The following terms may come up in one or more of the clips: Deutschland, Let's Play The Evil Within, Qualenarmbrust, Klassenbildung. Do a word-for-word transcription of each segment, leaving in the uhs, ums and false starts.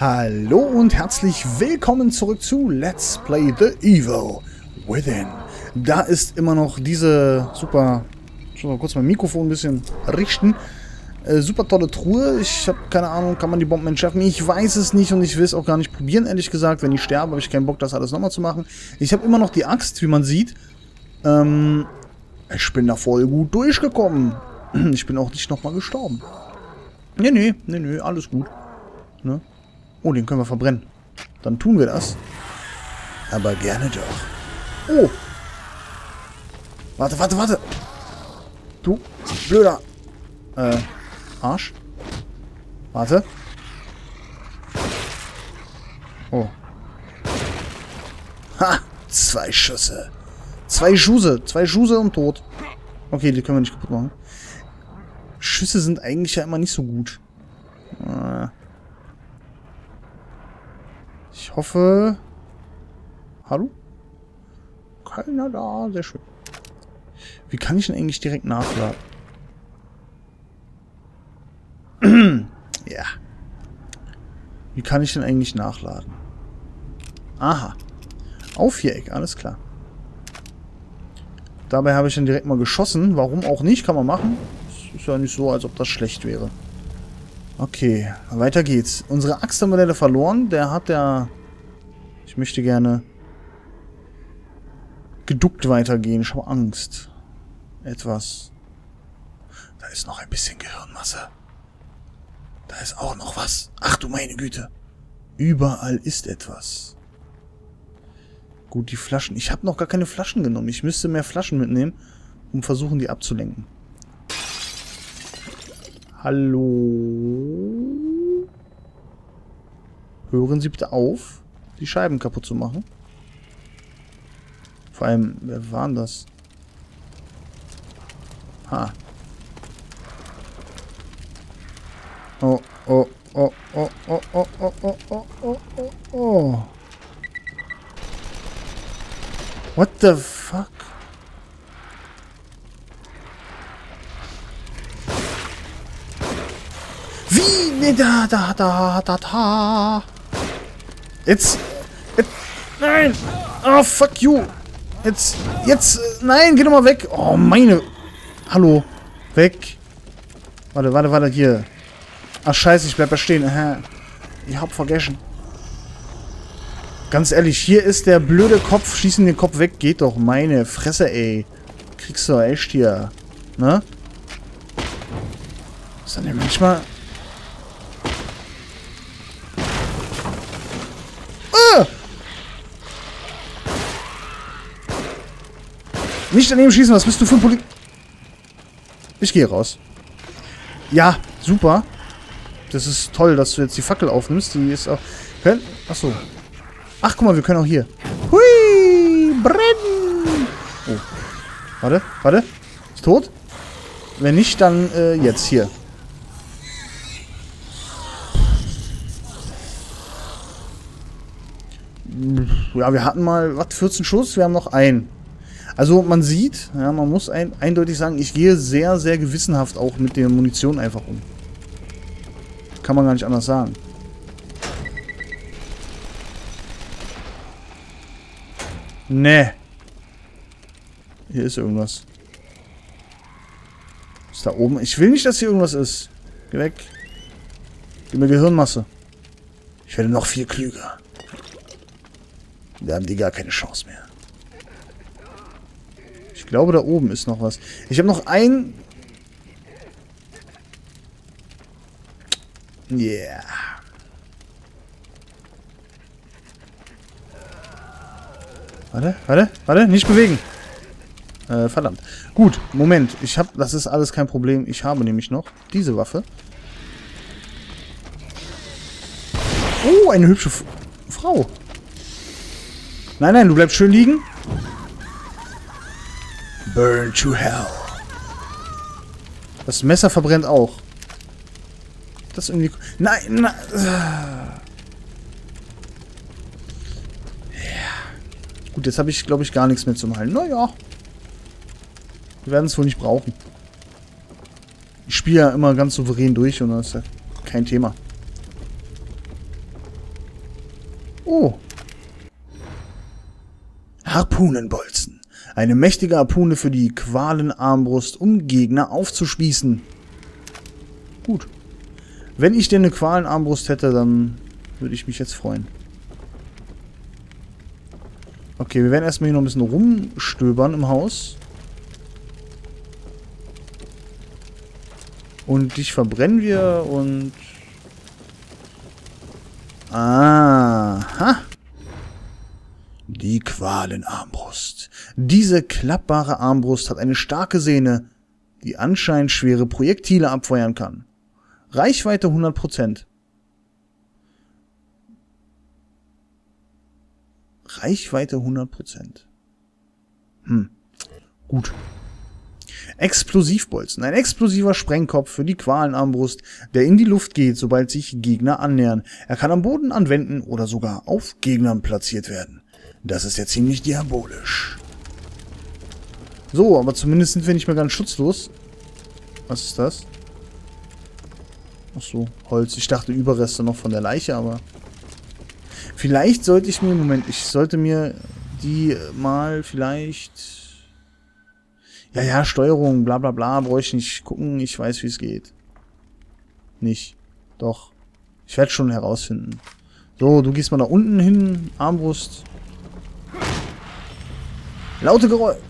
Hallo und herzlich willkommen zurück zu Let's Play The Evil Within. Da ist immer noch diese super... Ich muss mal kurz mein Mikrofon ein bisschen richten. Äh, super tolle Truhe. Ich habe keine Ahnung, kann man die Bomben entschärfen? Ich weiß es nicht und ich will es auch gar nicht probieren, ehrlich gesagt. Wenn ich sterbe, habe ich keinen Bock, das alles nochmal zu machen. Ich habe immer noch die Axt, wie man sieht. Ähm, ich bin da voll gut durchgekommen. Ich bin auch nicht nochmal gestorben. Nee, nee, nee, nee, alles gut. Ne? Oh, den können wir verbrennen. Dann tun wir das. Aber gerne doch. Oh! Warte, warte, warte! Du blöder äh, Arsch. Warte. Oh. Ha! Zwei Schüsse. Zwei Schüsse. Zwei Schüsse und tot. Okay, die können wir nicht kaputt machen. Schüsse sind eigentlich ja immer nicht so gut. Äh. Ich hoffe... Hallo? Keiner da, sehr schön. Wie kann ich denn eigentlich direkt nachladen? Ja. Wie kann ich denn eigentlich nachladen? Aha. Auf Viereck, alles klar. Dabei habe ich dann direkt mal geschossen. Warum auch nicht, kann man machen. Es ist ja nicht so, als ob das schlecht wäre. Okay, weiter geht's. Unsere Axt haben wir leider verloren. Der hat ja... Ich möchte gerne... geduckt weitergehen. Ich habe Angst. Etwas. Da ist noch ein bisschen Gehirnmasse. Da ist auch noch was. Ach du meine Güte. Überall ist etwas. Gut, die Flaschen. Ich habe noch gar keine Flaschen genommen. Ich müsste mehr Flaschen mitnehmen, um versuchen, die abzulenken. Hallo? Hören Sie bitte auf, die Scheiben kaputt zu machen. Vor allem, wer war denn das? Ha. Oh, oh, oh, oh, oh, oh, oh, oh, oh, oh, oh, oh. What the fuck? Wie? Da, da, da, da, da. Jetzt. Jetzt. Nein. Oh, fuck you. Jetzt. Jetzt. Nein, geh doch mal weg. Oh, meine. Hallo. Weg. Warte, warte, warte. Hier. Ach, scheiße. Ich bleib da stehen. Aha. Ich hab vergessen. Ganz ehrlich. Hier ist der blöde Kopf. Schießen den Kopf weg. Geht doch. Meine Fresse, ey. Kriegst du echt hier. Ne? Ist dann ja manchmal... Nicht daneben schießen, was bist du für ein Polit... Ich gehe raus. Ja, super. Das ist toll, dass du jetzt die Fackel aufnimmst. Die ist auch... Achso. Ach, guck mal, wir können auch hier. Hui! Brennen! Oh. Warte, warte. Ist tot? Wenn nicht, dann äh, jetzt hier. Ja, wir hatten mal... Was? vierzehn Schuss? Wir haben noch einen. Also man sieht, ja, man muss ein, eindeutig sagen, ich gehe sehr, sehr gewissenhaft auch mit der Munition einfach um. Kann man gar nicht anders sagen. Nee. Hier ist irgendwas. Ist da oben? Ich will nicht, dass hier irgendwas ist. Geh weg. Gib mir Gehirnmasse. Ich werde noch viel klüger. Da haben die gar keine Chance mehr. Ich glaube, da oben ist noch was. Ich habe noch ein... Yeah. Warte, warte, warte. Nicht bewegen. Äh, verdammt. Gut, Moment. Ich habe... Das ist alles kein Problem. Ich habe nämlich noch diese Waffe. Oh, eine hübsche F- Frau. Nein, nein, du bleibst schön liegen. Burn to hell. Das Messer verbrennt auch. Das irgendwie... Nein, nein. Ja. Gut, jetzt habe ich, glaube ich, gar nichts mehr zum Heilen. Naja. Wir werden es wohl nicht brauchen. Ich spiele ja immer ganz souverän durch und das ist ja kein Thema. Oh. Harpunenbolzen. Eine mächtige Harpune für die Qualenarmbrust, um Gegner aufzuspießen. Gut. Wenn ich denn eine Qualenarmbrust hätte, dann würde ich mich jetzt freuen. Okay, wir werden erstmal hier noch ein bisschen rumstöbern im Haus. Und dich verbrennen wir und... Aha! Die Qualenarmbrust. Diese klappbare Armbrust hat eine starke Sehne, die anscheinend schwere Projektile abfeuern kann. Reichweite hundert Prozent. Reichweite hundert Prozent. Hm. Gut. Explosivbolzen. Ein explosiver Sprengkopf für die Qualenarmbrust, der in die Luft geht, sobald sich Gegner annähern. Er kann am Boden anwenden oder sogar auf Gegnern platziert werden. Das ist ja ziemlich diabolisch. So, aber zumindest sind wir nicht mehr ganz schutzlos. Was ist das? Ach so, Holz. Ich dachte Überreste noch von der Leiche, aber... Vielleicht sollte ich mir... Moment, ich sollte mir die mal vielleicht... Ja, ja, Steuerung, bla bla bla, brauche ich nicht gucken, ich weiß, wie es geht. Nicht. Doch. Ich werde schon herausfinden. So, du gehst mal nach unten hin, Armbrust. Laute Geräusche.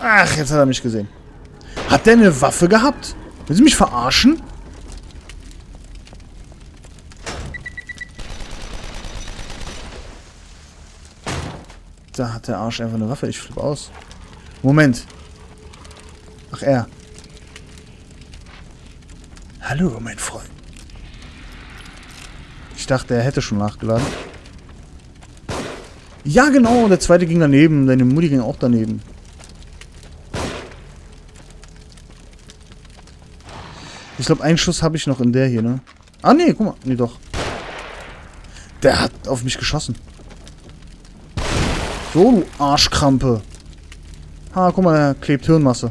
Ach, jetzt hat er mich gesehen. Hat der eine Waffe gehabt? Willst du mich verarschen? Da hat der Arsch einfach eine Waffe. Ich flippe aus. Moment. Ach, er. Hallo, mein Freund. Ich dachte, er hätte schon nachgeladen. Ja, genau. Der zweite ging daneben. Deine Mutti ging auch daneben. Ich glaube, einen Schuss habe ich noch in der hier, ne? Ah, nee, guck mal. Nee, doch. Der hat auf mich geschossen. So, du Arschkrampe. Ha, guck mal, da klebt Hirnmasse.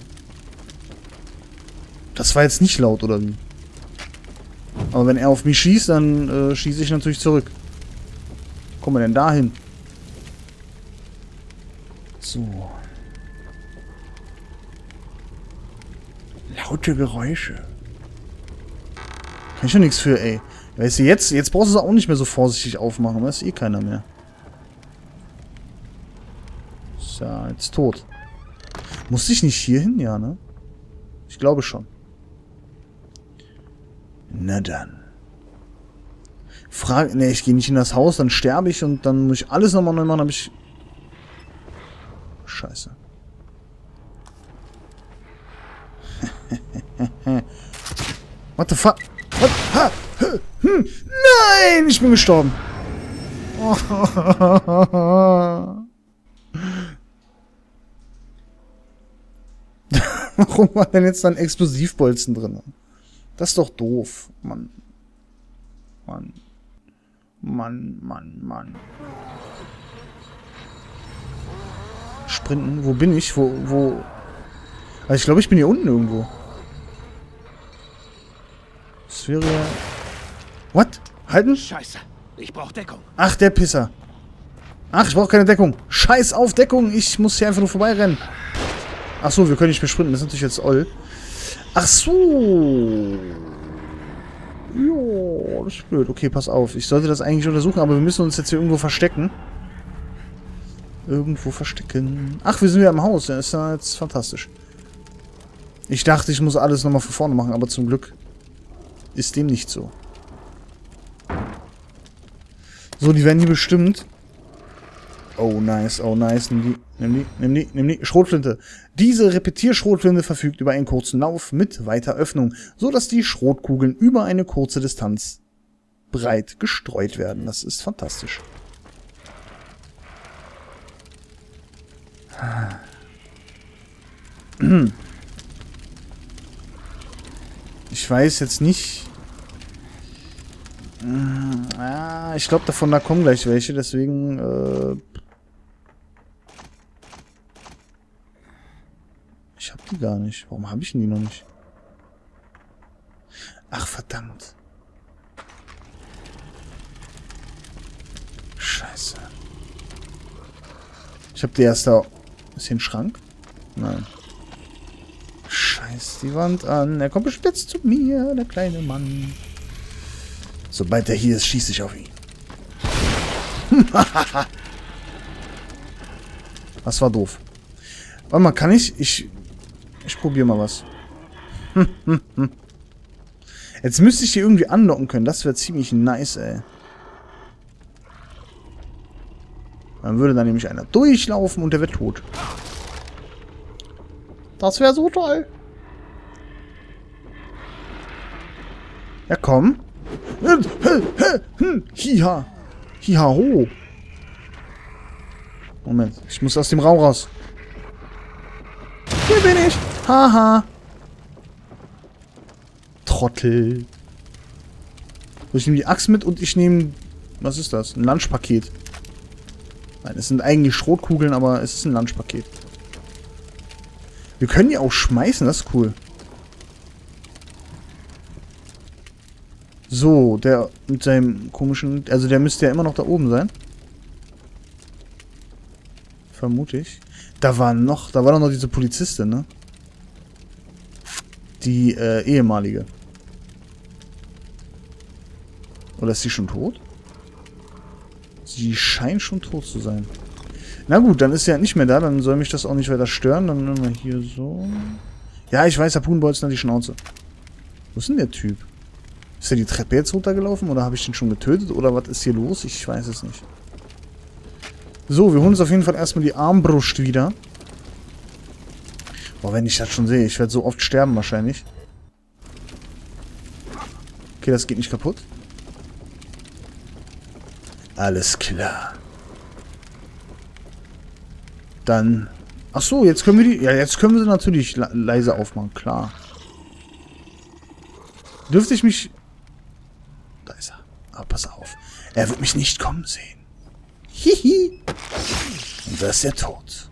Das war jetzt nicht laut, oder wie? Aber wenn er auf mich schießt, dann äh, schieße ich natürlich zurück. Kommen wir denn da hin? So. Laute Geräusche. Kann ich ja nichts für, ey. Weißt du, jetzt, jetzt brauchst du es auch nicht mehr so vorsichtig aufmachen, weil es eh keiner mehr. Ja, jetzt tot. Musste ich nicht hier hin? Ja, ne? Ich glaube schon. Na dann. Frage... Ne, ich gehe nicht in das Haus, dann sterbe ich und dann muss ich alles nochmal neu machen, dann hab ich... Scheiße. What the fuck? What? Ha! Hm. Nein! Ich bin gestorben. Oh. Warum war denn jetzt dann Explosivbolzen drin? Das ist doch doof. Mann. Mann. Mann, Mann, Mann. Sprinten? Wo bin ich? Wo, wo? Also ich glaube, ich bin hier unten irgendwo. Das wäre... What? Halten? Scheiße. Ich brauche Deckung. Ach, der Pisser. Ach, ich brauche keine Deckung. Scheiß auf Deckung. Ich muss hier einfach nur vorbeirennen. Ach so, wir können nicht mehr sprinten. Das ist natürlich jetzt all. Ach so. Jo, das ist blöd. Okay, pass auf. Ich sollte das eigentlich untersuchen, aber wir müssen uns jetzt hier irgendwo verstecken. Irgendwo verstecken. Ach, wir sind wieder im Haus. Das ist ja jetzt fantastisch. Ich dachte, ich muss alles nochmal von vorne machen, aber zum Glück ist dem nicht so. So, die werden hier bestimmt... Oh, nice, oh, nice. Nimm die, nimm die, nimm die, nimm die. Schrotflinte. Diese Repetierschrotflinte verfügt über einen kurzen Lauf mit weiter Öffnung, sodass die Schrotkugeln über eine kurze Distanz breit gestreut werden. Das ist fantastisch. Ich weiß jetzt nicht... Ah, ich glaube, davon da kommen gleich welche, deswegen... Äh Ich hab die gar nicht. Warum habe ich die noch nicht? Ach, verdammt. Scheiße. Ich hab die erste... Ist hier ein Schrank? Nein. Scheiß die Wand an. Er kommt bestimmt zu mir, der kleine Mann. Sobald er hier ist, schieße ich auf ihn. Das war doof. Warte mal, kann ich... Ich, ich probiere mal was. Jetzt müsste ich die irgendwie anlocken können. Das wäre ziemlich nice, ey. Dann würde da nämlich einer durchlaufen und der wird tot. Das wäre so toll. Ja, komm. Hiha. Hiha ho. Moment, ich muss aus dem Raum raus. Hier bin ich. Haha. Trottel. So, ich nehme die Axt mit und ich nehme... Was ist das? Ein Lunchpaket. Nein, es sind eigentlich Schrotkugeln, aber es ist ein Lunchpaket. Wir können die auch schmeißen, das ist cool. So, der mit seinem komischen... Also der müsste ja immer noch da oben sein. Vermute ich. Da war noch... Da war doch noch diese Polizistin, ne? Die äh, ehemalige. Oder ist sie schon tot? Sie scheint schon tot zu sein. Na gut, dann ist sie ja nicht mehr da. Dann soll mich das auch nicht weiter stören. Dann nehmen wir hier so. Ja, ich weiß, Harpunenbolzen hat die Schnauze. Wo ist denn der Typ? Ist der die Treppe jetzt runtergelaufen? Oder habe ich den schon getötet? Oder was ist hier los? Ich weiß es nicht. So, wir holen uns auf jeden Fall erstmal die Armbrust wieder. Boah, wenn ich das schon sehe. Ich werde so oft sterben wahrscheinlich. Okay, das geht nicht kaputt. Alles klar. Dann... Ach so, jetzt können wir die... Ja, jetzt können wir sie natürlich le leise aufmachen, klar. Dürfte ich mich... Da ist er. Aber pass auf. Er wird mich nicht kommen sehen. Hihi. Und da ist er tot.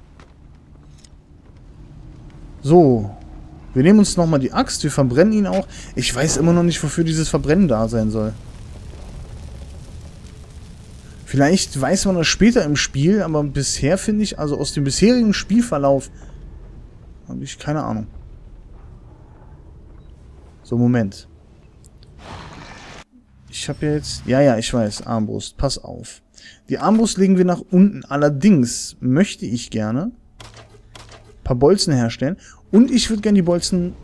So. Wir nehmen uns nochmal die Axt. Wir verbrennen ihn auch. Ich weiß immer noch nicht, wofür dieses Verbrennen da sein soll. Vielleicht weiß man das später im Spiel, aber bisher finde ich, also aus dem bisherigen Spielverlauf, habe ich keine Ahnung. So, Moment. Ich habe ja jetzt... Ja, ja, ich weiß, Armbrust, pass auf. Die Armbrust legen wir nach unten. Allerdings möchte ich gerne ein paar Bolzen herstellen. Und ich würde gerne die Bolzen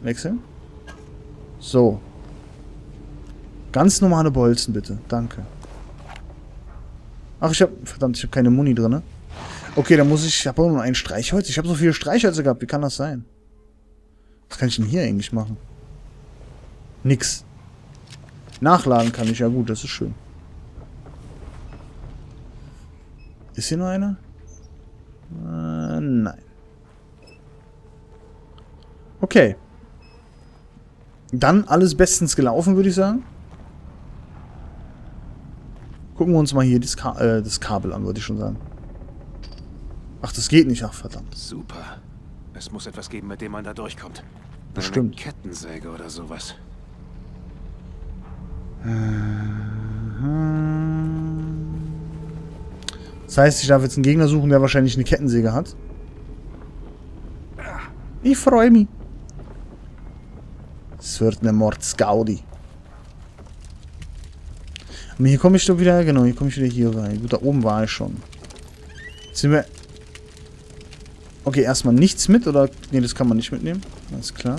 wechseln. So. Ganz normale Bolzen, bitte. Danke. Ach, ich hab... Verdammt, ich habe keine Muni drin, ne? Okay, dann muss ich... Ich habe auch nur ein Streichholz. Ich habe so viele Streichhölzer gehabt. Wie kann das sein? Was kann ich denn hier eigentlich machen? Nix. Nachladen kann ich. Ja gut, das ist schön. Ist hier noch einer? Äh, nein. Okay. Dann alles bestens gelaufen, würde ich sagen. Gucken wir uns mal hier das, Ka äh, das Kabel an, würde ich schon sagen. Ach, das geht nicht. Ach, verdammt. Super. Es muss etwas geben, mit dem man da durchkommt. Bestimmt. Eine Kettensäge oder sowas. Das heißt, ich darf jetzt einen Gegner suchen, der wahrscheinlich eine Kettensäge hat. Ich freue mich. Es wird eine Mordsgaudi. Aber hier komme ich doch wieder, genau, hier komme ich wieder hier rein. Gut, da oben war ich schon. Jetzt sind wir... Okay, erstmal nichts mit, oder... Ne, das kann man nicht mitnehmen. Alles klar.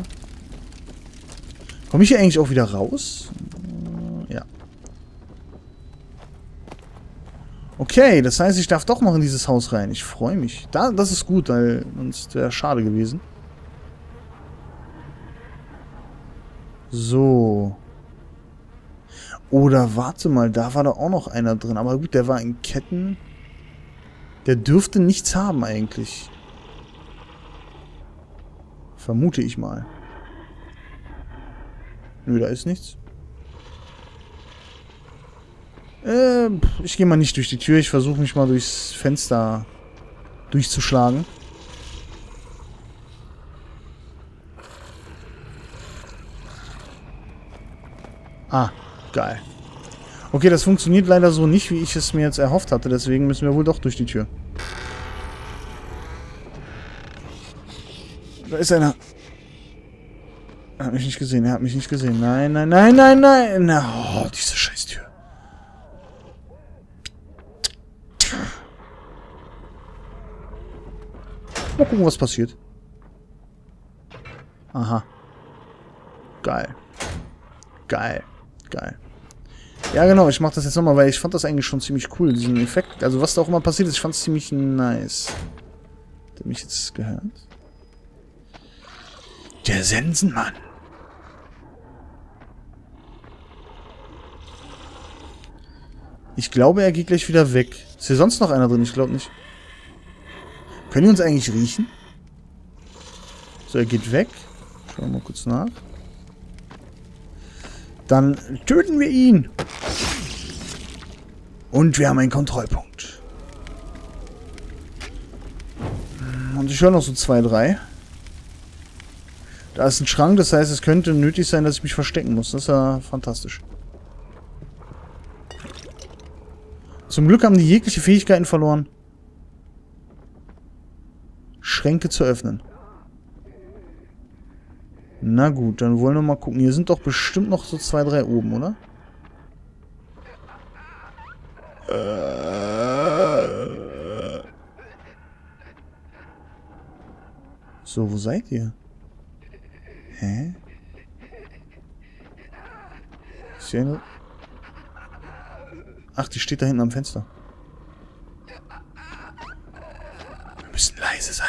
Komme ich hier eigentlich auch wieder raus? Ja. Okay, das heißt, ich darf doch noch in dieses Haus rein. Ich freue mich. Da, das ist gut, weil sonst wäre schade gewesen. So... Oder warte mal, da war doch auch noch einer drin. Aber gut, der war in Ketten. Der dürfte nichts haben eigentlich. Vermute ich mal. Nö, da ist nichts. Äh, ich gehe mal nicht durch die Tür. Ich versuche mich mal durchs Fenster durchzuschlagen. Ah. Geil. Okay, das funktioniert leider so nicht, wie ich es mir jetzt erhofft hatte. Deswegen müssen wir wohl doch durch die Tür. Da ist einer. Er hat mich nicht gesehen, er hat mich nicht gesehen. Nein, nein, nein, nein, nein. Na, oh, diese Scheißtür. Mal gucken, was passiert. Aha. Geil. Geil. Geil. Ja, genau, ich mach das jetzt nochmal, weil ich fand das eigentlich schon ziemlich cool, diesen Effekt. Also, was da auch immer passiert ist, ich fand's ziemlich nice. Hat er mich jetzt gehört? Der Sensenmann. Ich glaube, er geht gleich wieder weg. Ist hier sonst noch einer drin? Ich glaube nicht. Können die uns eigentlich riechen? So, er geht weg. Schauen wir mal kurz nach. Dann töten wir ihn. Und wir haben einen Kontrollpunkt. Und ich höre noch so zwei, drei. Da ist ein Schrank, das heißt, es könnte nötig sein, dass ich mich verstecken muss. Das ist ja fantastisch. Zum Glück haben die jegliche Fähigkeiten verloren. Schränke zu öffnen. Na gut, dann wollen wir mal gucken. Hier sind doch bestimmt noch so zwei, drei oben, oder? So, wo seid ihr? Hä? Ist hier eine... Ach, die steht da hinten am Fenster. Wir müssen leise sein.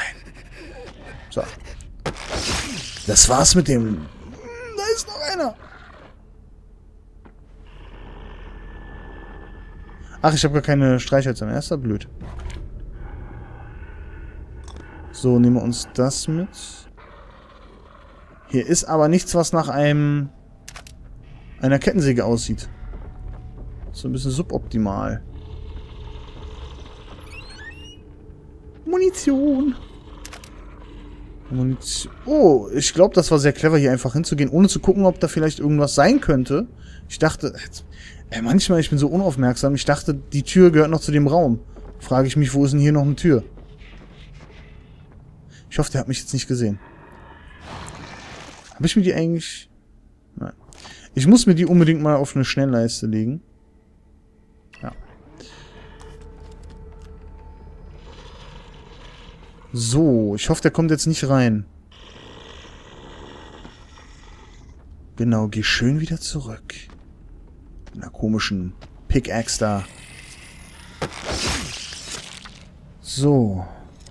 So. Das war's mit dem... Da ist noch einer. Ach, ich habe gar keine Streichhölzer mehr. Ist das blöd. So, nehmen wir uns das mit. Hier ist aber nichts, was nach einem einer Kettensäge aussieht. So ein bisschen suboptimal. Munition. Munition. Oh, ich glaube, das war sehr clever, hier einfach hinzugehen, ohne zu gucken, ob da vielleicht irgendwas sein könnte. Ich dachte, ey, manchmal, ich bin so unaufmerksam, ich dachte, die Tür gehört noch zu dem Raum. Frage ich mich, wo ist denn hier noch eine Tür? Ich hoffe, der hat mich jetzt nicht gesehen. Habe ich mir die eigentlich... Nein. Ich muss mir die unbedingt mal auf eine Schnellleiste legen. Ja. So, ich hoffe, der kommt jetzt nicht rein. Genau, geh schön wieder zurück. Mit einer komischen Pickaxe da. So.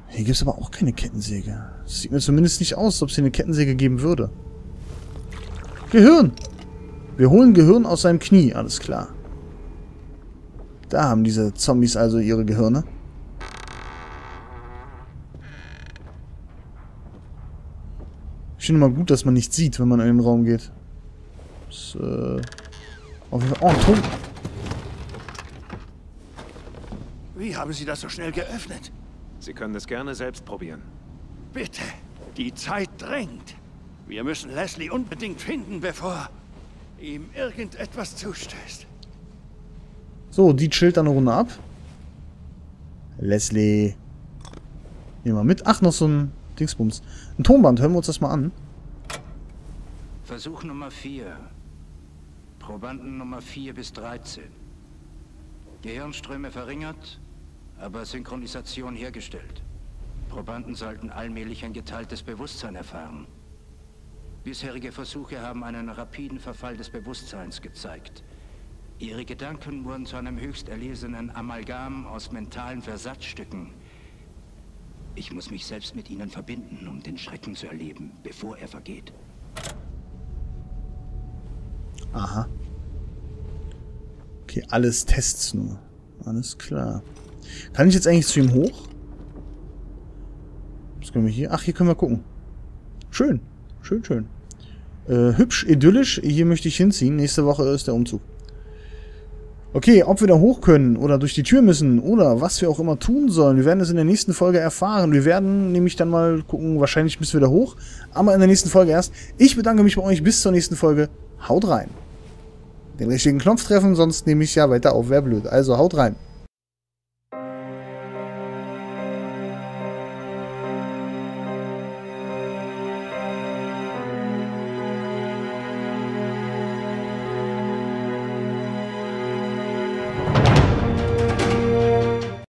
Hier gibt es aber auch keine Kettensäge. Das sieht mir zumindest nicht aus, als ob es hier eine Kettensäge geben würde. Gehirn! Wir holen Gehirn aus seinem Knie, alles klar. Da haben diese Zombies also ihre Gehirne. Ich finde mal gut, dass man nichts sieht, wenn man in den Raum geht. Das, äh, auf jeden Fall. Oh, ein Ton. Wie haben Sie das so schnell geöffnet? Sie können das gerne selbst probieren. Bitte, die Zeit drängt. Wir müssen Leslie unbedingt finden, bevor ihm irgendetwas zustößt. So, die chillt dann eine Runde ab. Leslie. Nehmen wir mit. Ach, noch so ein Dingsbums. Ein Tonband, hören wir uns das mal an. Versuch Nummer vier. Probanden Nummer vier bis dreizehn. Gehirnströme verringert, aber Synchronisation hergestellt. Probanden sollten allmählich ein geteiltes Bewusstsein erfahren. Bisherige Versuche haben einen rapiden Verfall des Bewusstseins gezeigt. Ihre Gedanken wurden zu einem höchst erlesenen Amalgam aus mentalen Versatzstücken. Ich muss mich selbst mit ihnen verbinden, um den Schrecken zu erleben, bevor er vergeht. Aha. Okay, alles Tests nur. Alles klar. Kann ich jetzt eigentlich zu ihm hoch? Was können wir hier? Ach, hier können wir gucken. Schön. Schön, schön. Äh, hübsch, idyllisch. Hier möchte ich hinziehen. Nächste Woche ist der Umzug. Okay, ob wir da hoch können oder durch die Tür müssen oder was wir auch immer tun sollen, wir werden es in der nächsten Folge erfahren. Wir werden nämlich dann mal gucken, wahrscheinlich müssen wir da hoch, aber in der nächsten Folge erst. Ich bedanke mich bei euch. Bis zur nächsten Folge. Haut rein. den richtigen Knopf treffen, sonst nehme ich ja weiter auf, wäre blöd. Also haut rein.